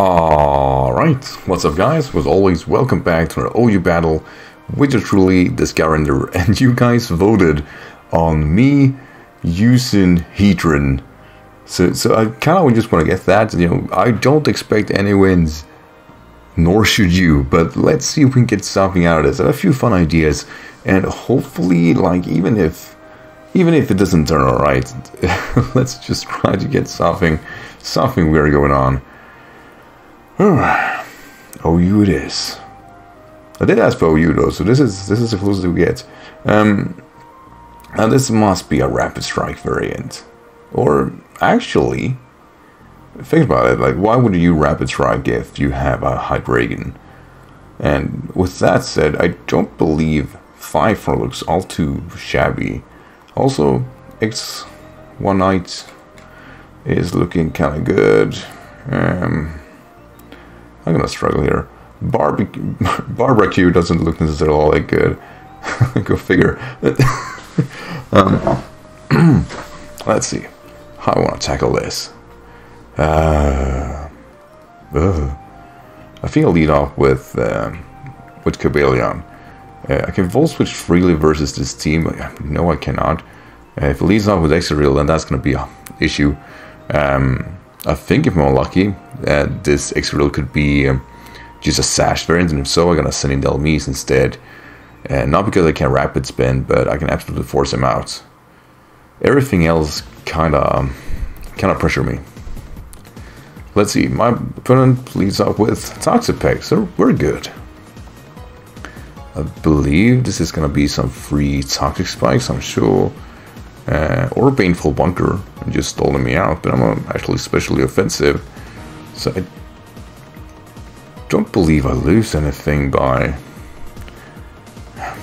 Alright, what's up guys, as always welcome back to an OU battle with your truly The Skyrander, and you guys voted on me using Heatran, so I kind of just want to get that, you know, I don't expect any wins, nor should you, but let's see if we can get something out of this. I have a few fun ideas, and hopefully, like, even if it doesn't turn alright, let's just try to get something weird going on. OU it is. I did ask for OU though, so this is the closest we get. Now this must be a rapid strike variant, or actually, think about it. Like, why would you rapid strike if you have a Hydreigon? And with that said, I don't believe Fifer looks all too shabby. Also, X1 Knight is looking kind of good. I'm gonna struggle here. Barbecue doesn't look necessarily all that good. Go figure. Let's see how I want to tackle this. I think I'll lead off with Cobalion. I can Volt Switch freely versus this team. No, I cannot. If it leads off with Excadrill, then that's gonna be an issue. I think if I'm lucky, this Excadrill could be just a Sash variant, and if so, I'm gonna send in Delmese instead. Not because I can Rapid Spin, but I can absolutely force him out. Everything else kind of pressure me. Let's see. My opponent leads up with Toxapex, so we're good. I believe this is gonna be some free Toxic Spikes, I'm sure. Or Painful Bunker and just stalling me out, but I'm actually especially offensive, so I don't believe I lose anything by.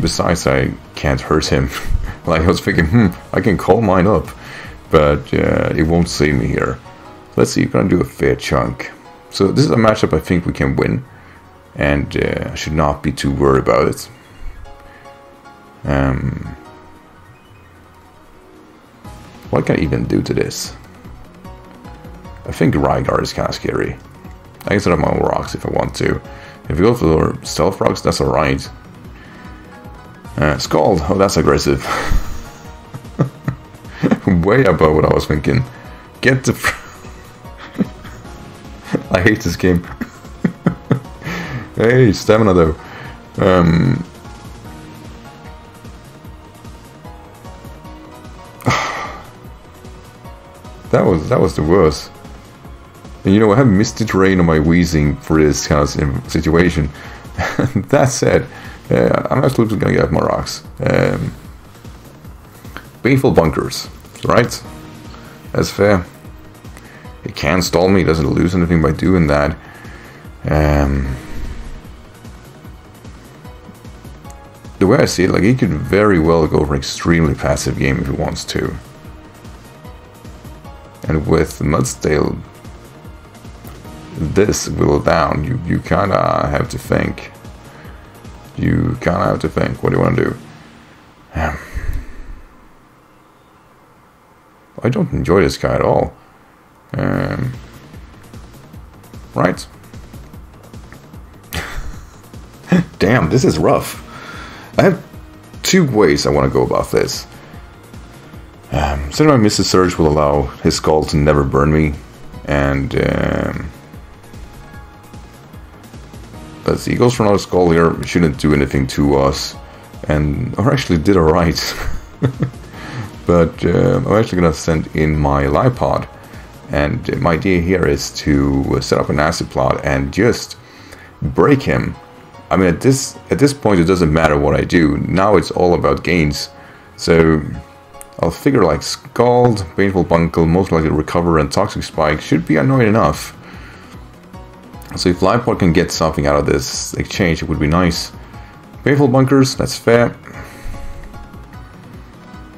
Besides, I can't hurt him. Like, I was thinking, I can call mine up, but it won't save me here. Let's see, gonna do a fair chunk. So this is a matchup I think we can win, and I should not be too worried about it. What can I even do to this? I think Rhygar is kind of scary. I can set up my own rocks if I want to. If you go for stealth rocks, that's alright. Scald, oh that's aggressive. Way above what I was thinking. Get the... I hate this game. Hey, stamina though. That was the worst. And you know, I have missed the terrain on my wheezing for this kind of situation. That said, I'm absolutely gonna get my rocks. Painful Bunkers, right? That's fair. It can stall me, it doesn't lose anything by doing that. The way I see it, like, he could very well go for an extremely passive game if he wants to. And with Mudsdale, this will down. You kind of have to think. You kind of have to think. What do you want to do? I don't enjoy this guy at all. Right? Damn, this is rough. I have two ways I want to go about this. So my Mrs. Surge will allow his skull to never burn me, and let's see, he goes for another skull here, shouldn't do anything to us, and or actually did alright. But I'm actually gonna send in my Liepard, and my idea here is to set up a Nasty Plot and just break him. I mean, at this point it doesn't matter what I do, now it's all about gains, so I'll figure like Scald, Painful Bunkle, most likely Recover, and Toxic Spike should be annoying enough. So if Liepard can get something out of this exchange, it would be nice. Painful Bunkers, that's fair.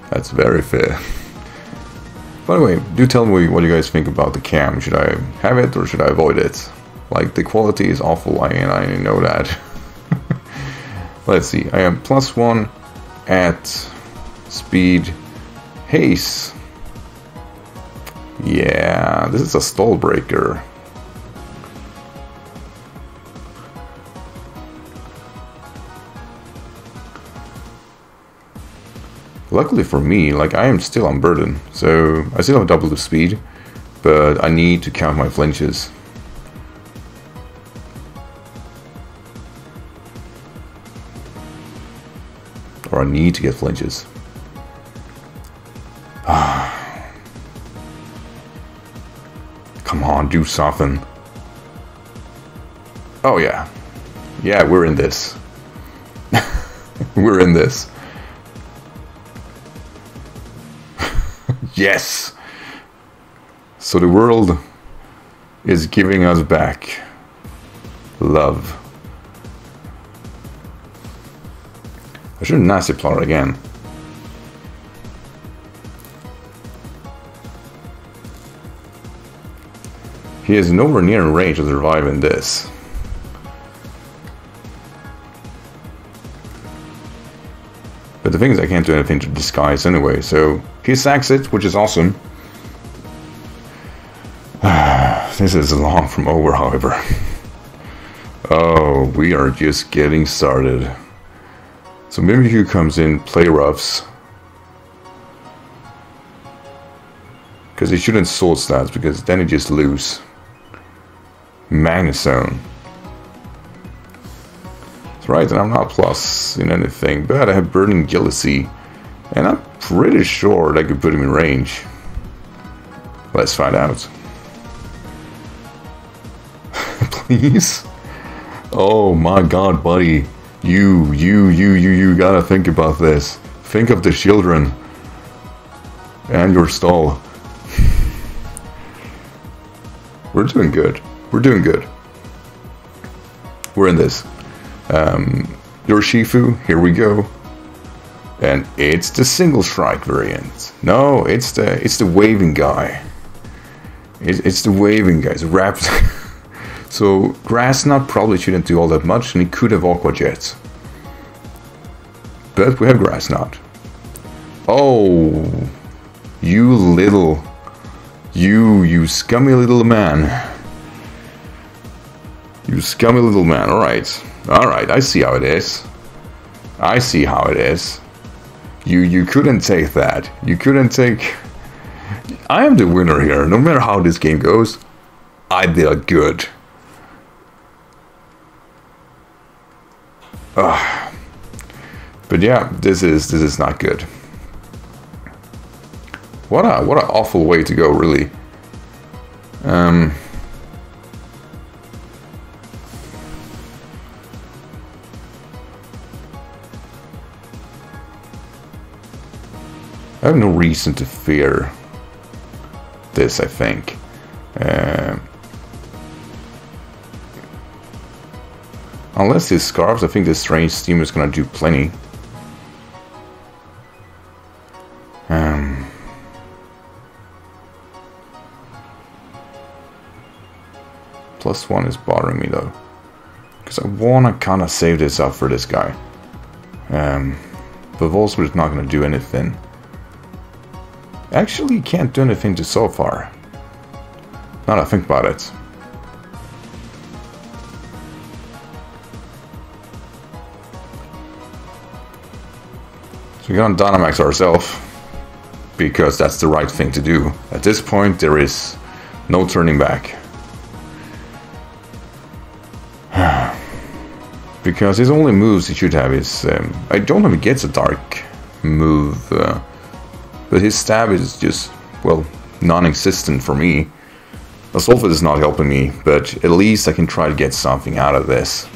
That's very fair. By the way, do tell me what you guys think about the cam. Should I have it or should I avoid it? Like, the quality is awful, and I know that. Let's see, I am +1 at speed. Haste. Yeah, this is a stall breaker. Luckily for me, like, I am still Unburden, so I still have double the speed, but I need to count my flinches. Or I need to get flinches. Come on, do something. Oh yeah. Yeah, we're in this. We're in this. Yes! So the world is giving us back love. I should Nasty Plot again. He is nowhere near in range of surviving this. But the thing is, I can't do anything to disguise anyway, so he sacks it, which is awesome. This is long from over, however. Oh, we are just getting started. So Mimikyu comes in, play roughs. Because he shouldn't sword stats, because then he just loses. Magnezone. That's right, and I'm not plus in anything, but I have Burning Jealousy. And I'm pretty sure that could put him in range. Let's find out. Please? Oh my god, buddy. You gotta think about this. Think of the children. And your stall. We're doing good. We're doing good. We're in this. Urshifu, here we go. And it's the single strike variant. No, it's the waving guy. It's the waving guy. It's wrapped. So Grass Knot probably shouldn't do all that much, and he could have Aqua Jets. But we have Grass Knot. Oh, you little, you scummy little man. You scummy little man. All right, all right. I see how it is. I see how it is. You couldn't take that. You couldn't take... I am the winner here. No matter how this game goes, I did good. Ugh. But yeah, this is not good. What a awful way to go, really. I have no reason to fear this, I think. Unless he scarves, I think this strange steam is gonna do plenty. Plus one is bothering me though, because I wanna kinda save this up for this guy. But Volsburg is not gonna do anything. Actually can't do anything to so far. Now that I think about it. So we're gonna Dynamax ourselves, because that's the right thing to do. At this point there is no turning back. Because his only moves he should have is... I don't know if he gets a dark move. But his stab is just, well, non-existent for me. Assault is not helping me, but at least I can try to get something out of this.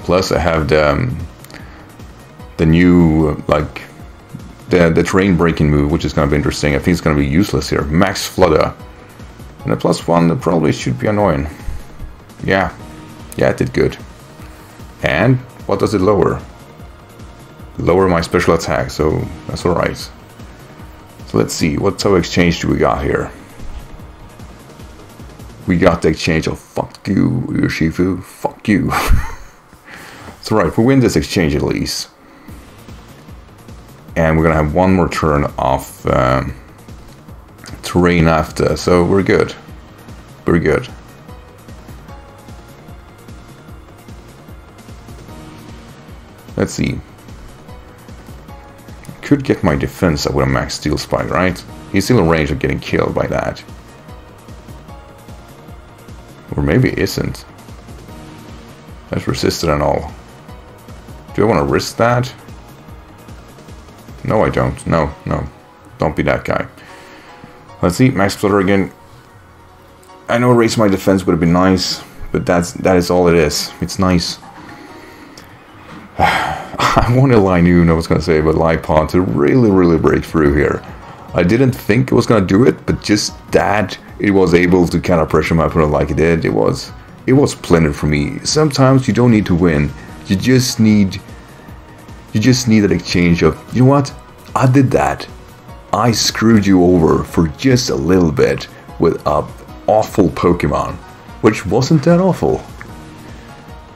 Plus I have the new, like, the terrain breaking move, which is going to be interesting. I think it's going to be useless here. Max Flutter. And a plus one that probably should be annoying. Yeah. Yeah, it did good. And what does it lower? Lower my special attack, so that's alright. So let's see, what type of exchange do we got here? We got the exchange of fuck you, Urshifu, fuck you. That's right, we win this exchange at least. And we're gonna have one more turn of terrain after, so we're good. We're good. Let's see. could get my defense up with a max steel spike, right? He's still in range of getting killed by that. Or maybe it isn't. That's resisted and all. Do I want to risk that? No, I don't. No, no. Don't be that guy. Let's see. Max Flutter again. I know raise my defense would have been nice, but that is all it is. It's nice. I wanted Linoon, I was going to say, but Liepard to really, really break through here. I didn't think it was going to do it, but just that it was able to kind of pressure my opponent like it did, it was splendid for me. Sometimes you don't need to win. You just need that exchange of, you know what, I did that. I screwed you over for just a little bit with an awful Pokemon, which wasn't that awful.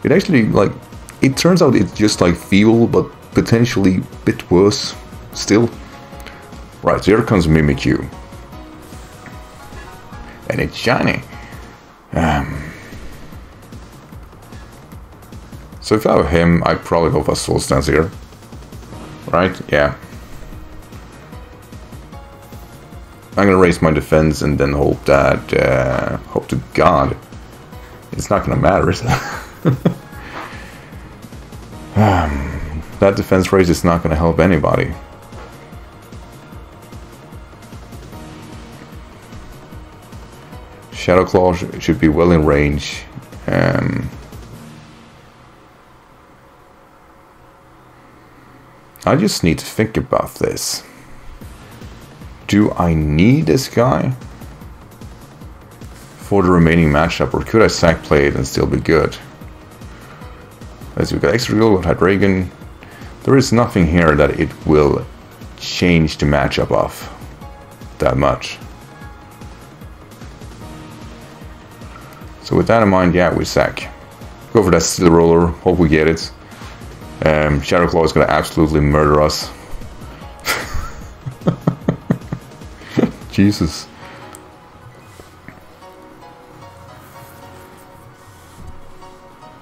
It actually, like, it turns out it's just like feeble, but potentially a bit worse still. Right, so here comes Mimikyu. And it's shiny. So if I were him, I'd probably go for Soul Stance here. Right? Yeah. I'm gonna raise my defense and then hope that... hope to God. It's not gonna matter, is it? That defense raise is not going to help anybody. Shadow Claw should be well in range. I just need to think about this. Do I need this guy for the remaining matchup, or could I sack play it and still be good? As we've got Excadrill with Hydreigon. There is nothing here that it will change the matchup of that much. So with that in mind, yeah, we sack. Go for that Steel Roller, hope we get it. Shadow Claw is going to absolutely murder us. Jesus.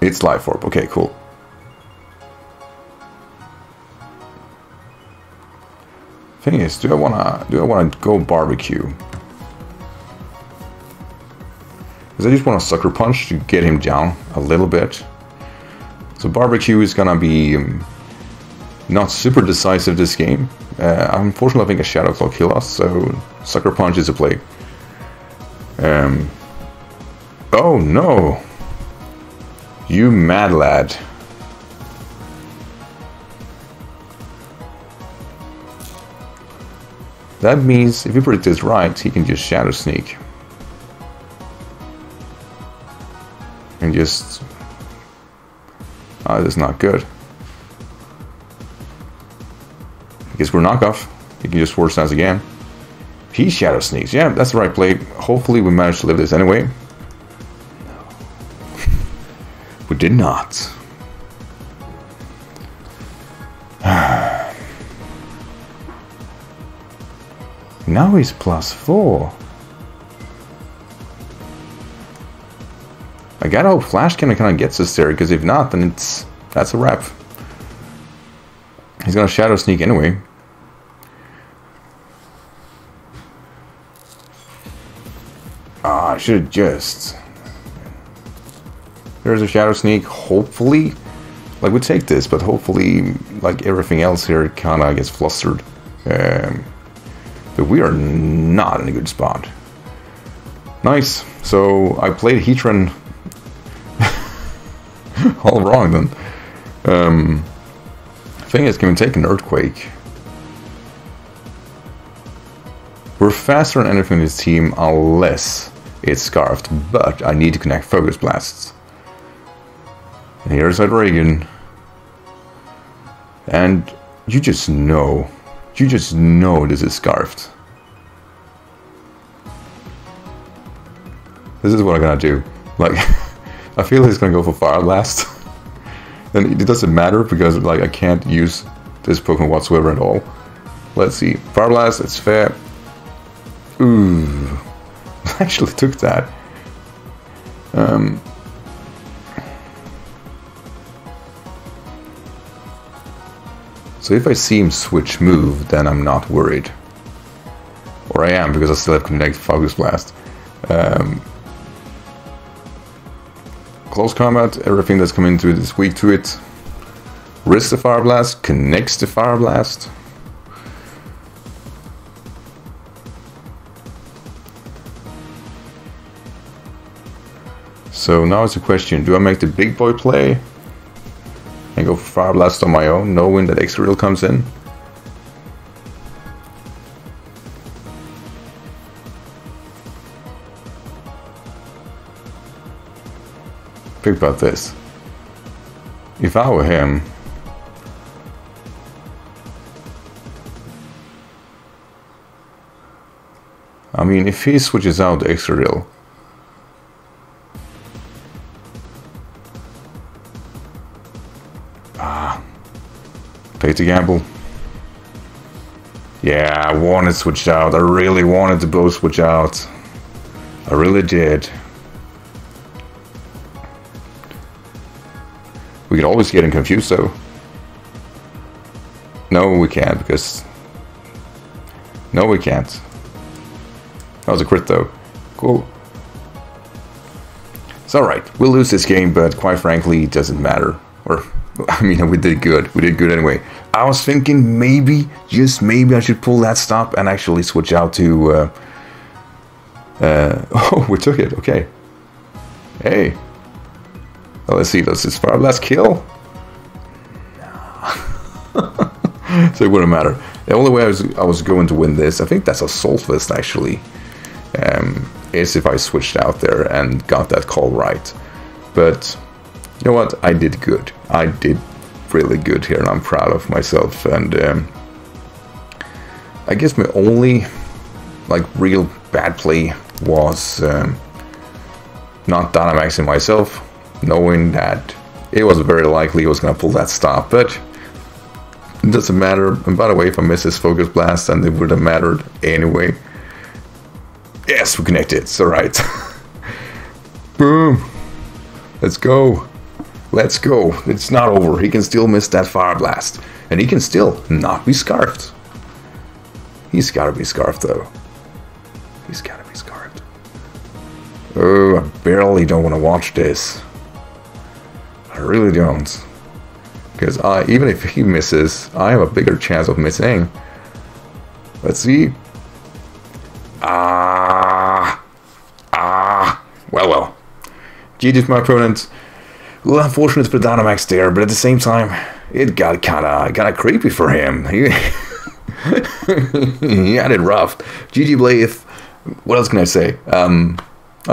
It's Life Orb, okay, cool. Thing is, do I wanna go barbecue? Because I just want to Sucker Punch to get him down a little bit. So barbecue is gonna be not super decisive this game. Unfortunately, I think a Shadow Claw killed us, so Sucker Punch is a play. Oh no! You mad lad. That means if you predict this right, he can just Shadow Sneak. And just... oh, that's not good. I guess we're knockoff. He can just Sword Stance again. He Shadow Sneaks. Yeah, that's the right play. Hopefully we manage to live this anyway. We did not. Now he's +4. I gotta hope Flash Cannon kinda gets us there, because if not, then that's a wrap. He's gonna Shadow Sneak anyway. Ah, I should've just... there's a Shadow Sneak, hopefully. Like, we take this, but hopefully, like, everything else here kinda gets flustered. But we are not in a good spot. Nice. So, I played Heatran all wrong, then. Thing is, can we take an Earthquake? We're faster than anything in this team, unless it's Scarfed, but I need to connect Focus Blasts. And here's Hydreigon. And you just know this is Scarfed. This is what I'm gonna do. Like, I feel he's gonna go for Fire Blast. And it doesn't matter because, like, I can't use this Pokemon whatsoever at all. Let's see. Fire Blast, it's fair. Ooh. I actually took that. So if I see him switch move, then I'm not worried. Or I am, because I still have Connect Focus Blast. Close Combat, everything that's coming to it is weak to it. Risks the Fire Blast, connects the Fire Blast. So now it's a question, do I make the big boy play and go for Fire Blast on my own, knowing that Excadrill comes in? Think about this. If I were him, I mean, if he switches out Excadrill, take the gamble. Yeah, I wanted switched out. I really wanted to both switch out. I really did. We can always get him confused though. No, we can't, because... No, we can't. That was a crit though. Cool. It's alright. We'll lose this game, but quite frankly, it doesn't matter. Or... I mean, we did good. We did good anyway. I was thinking maybe, just maybe, I should pull that stop and actually switch out to... oh, we took it. Okay. Hey. Well, let's see. Does this Fire Blast kill? No. So it wouldn't matter. The only way I was going to win this, I think that's a Solstice actually, is if I switched out there and got that call right. But... you know what, I did good. I did really good here, and I'm proud of myself. And I guess my only like real bad play was not Dynamaxing myself, knowing that it was very likely he was going to pull that stop, but it doesn't matter. And by the way, if I missed his Focus Blast, then it would have mattered anyway. Yes, we connected, it's alright. Boom! Let's go! Let's go. It's not over. He can still miss that Fire Blast. And he can still not be scarfed. He's gotta be scarfed though. He's gotta be scarfed. Oh, I barely don't want to watch this. I really don't. Because even if he misses, I have a bigger chance of missing. Let's see. Well. GG's my opponent. Well, unfortunate for Dynamax there, but at the same time, it got kinda creepy for him. He had it rough. GG Blaeje. What else can I say? I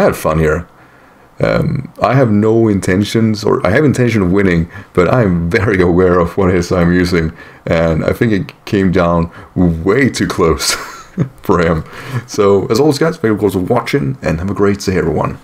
had fun here. I have no intentions, or I have intention of winning, but I am very aware of what it is I'm using, and I think it came down way too close for him. So, as always guys, thank you for watching, and have a great day everyone.